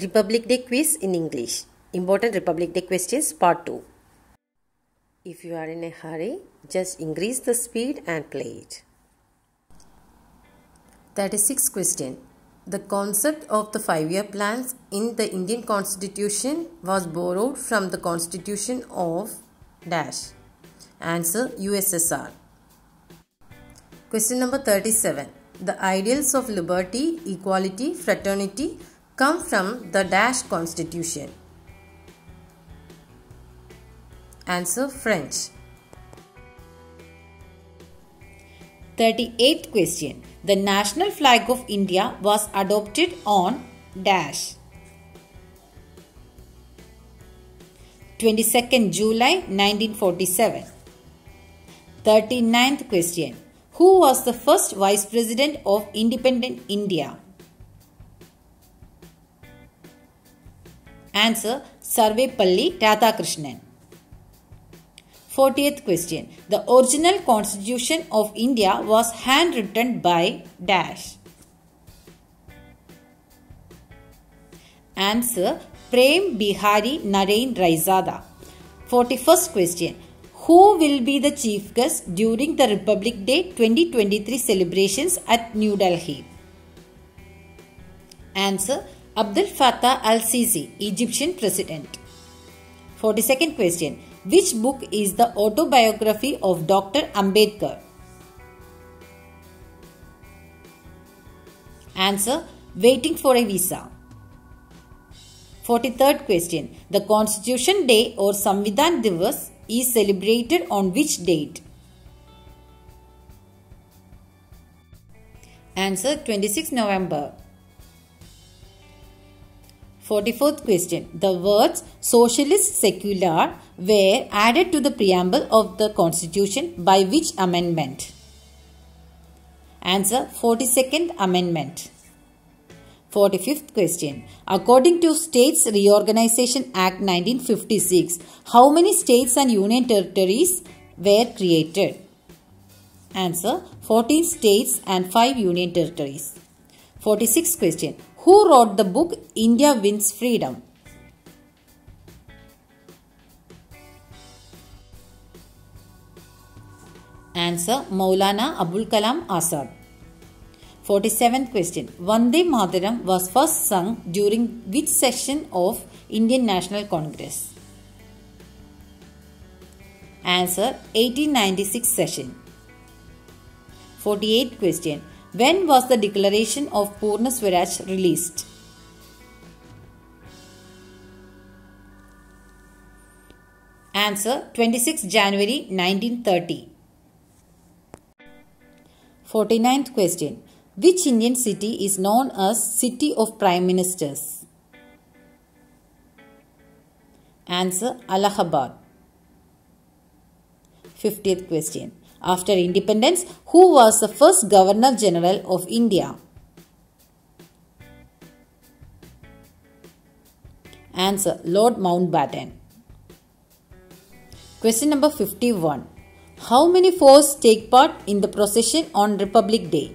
Republic Day Quiz in English. Important Republic Day Questions Part 2. If you are in a hurry, just increase the speed and play it. 36th question. The concept of the five-year plans in the Indian Constitution was borrowed from the Constitution of dash. Answer USSR. Question number 37. The ideals of liberty, equality, fraternity come from the dash Constitution. Answer French. 38th question. The national flag of India was adopted on dash. 22nd July 1947. 39th question. Who was the first Vice President of Independent India? Answer Sarvepalli Radhakrishnan. 40th question. The original Constitution of India was handwritten by dash. Answer Prem Bihari Narain Raisada. 41st question. Who will be the chief guest during the Republic Day 2023 celebrations at New Delhi? Answer Abdel Fatah Al-Sisi, Egyptian President. 42nd question. Which book is the autobiography of Dr. Ambedkar? Answer Waiting for a Visa. 43rd question. The Constitution Day or Samvidhan Divas is celebrated on which date? Answer 26 November. 44th question. The words socialist secular were added to the preamble of the Constitution by which amendment? Answer 42nd Amendment. 45th question. According to States Reorganization Act 1956, how many states and union territories were created? Answer 14 states and 5 union territories. 46th question. Who wrote the book India Wins Freedom? Answer Maulana Abul Kalam Azad. 47th question. Vande Mataram was first sung during which session of Indian National Congress? Answer 1896 session. 48th question. When was the Declaration of Purna Swaraj released? Answer 26 January 1930. 49th question. Which Indian city is known as City of Prime Ministers? Answer Allahabad. 50th question. After independence, who was the first Governor General of India? Answer Lord Mountbatten. Question number 51. How many forces take part in the procession on Republic Day?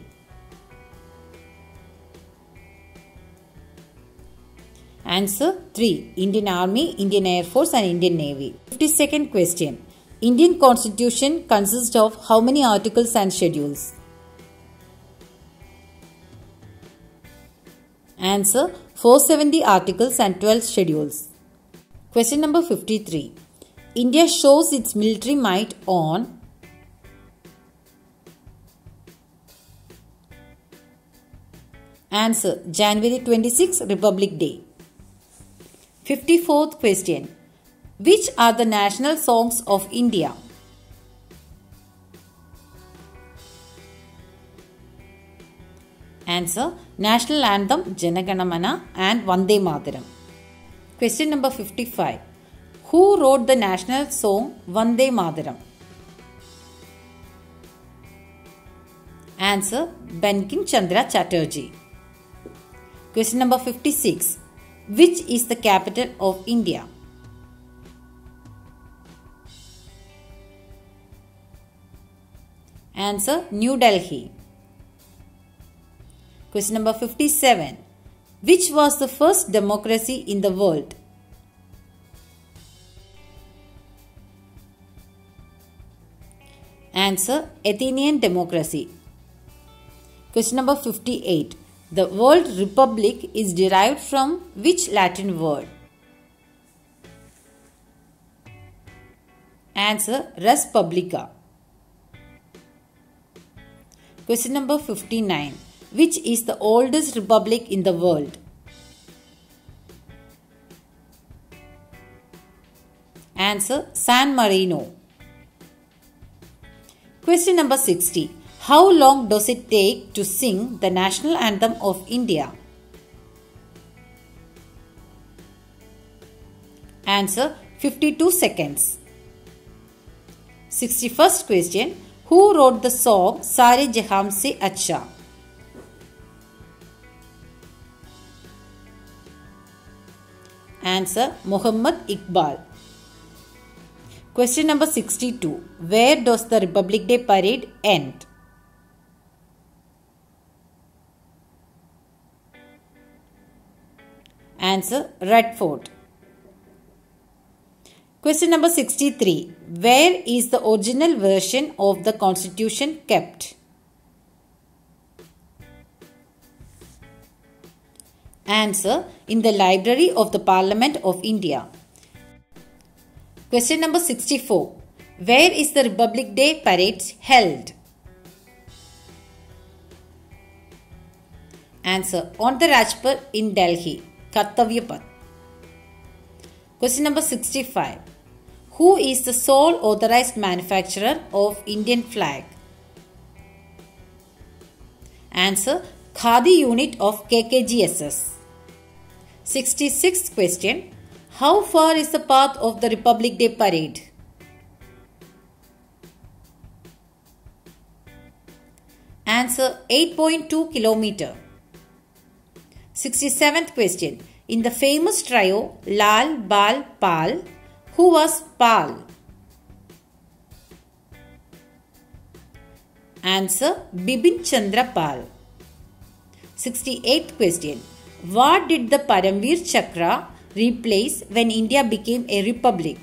Answer 3. Indian Army, Indian Air Force and Indian Navy. 52nd question. Indian Constitution consists of how many articles and schedules? Answer 470 articles and 12 schedules. Question number 53. India shows its military might on Answer January 26, Republic Day. 54th question. Which are the national songs of India? Answer National Anthem, Janaganamana and Vande Mataram. Question number 55. Who wrote the national song Vande Mataram? Answer Bankim Chandra Chatterjee. Question number 56. Which is the capital of India? Answer New Delhi. Question number 57. which was the first democracy in the world. Answer: Athenian democracy. Question number 58. The word republic is derived from which Latin word? Answer: Res publica. Question number 59. Which is the oldest republic in the world? Answer: San Marino. Question number 60. How long does it take to sing the national anthem of India? Answer: 52 seconds. 61st question. Who wrote the song Saare Jahan Se Acha? Answer: Muhammad Iqbal. Question number 62. Where does the Republic Day parade end? Answer: Redfort. Question number 63. Where is the original version of the Constitution kept? Answer: In the Library of the Parliament of India. Question number 64. Where is the Republic Day parade held? Answer: On the Rajpath in Delhi, Kartavya Path. Question number 65. Who is the sole authorized manufacturer of Indian flag? Answer: Khadi unit of KKGSS. 66th question. How far is the path of the Republic Day parade? Answer: 8.2 km. 67th question. In the famous trio Lal, Bal, Pal, who was Pal? Answer: Bibin Chandra Pal. 68th question. What did the Paramveer Chakra replace when India became a republic?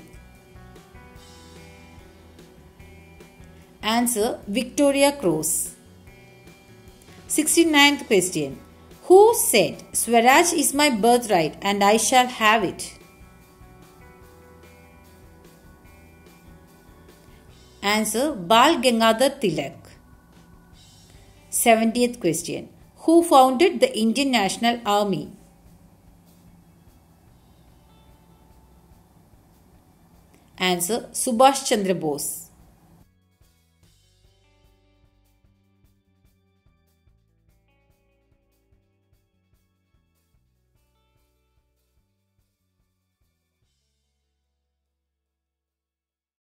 Answer: Victoria Cross. 69th question. Who said Swaraj is my birthright and I shall have it? Answer: Bal Gangadhar Tilak. 70th question. Who founded the Indian National Army? Answer: Subhash Chandra Bose.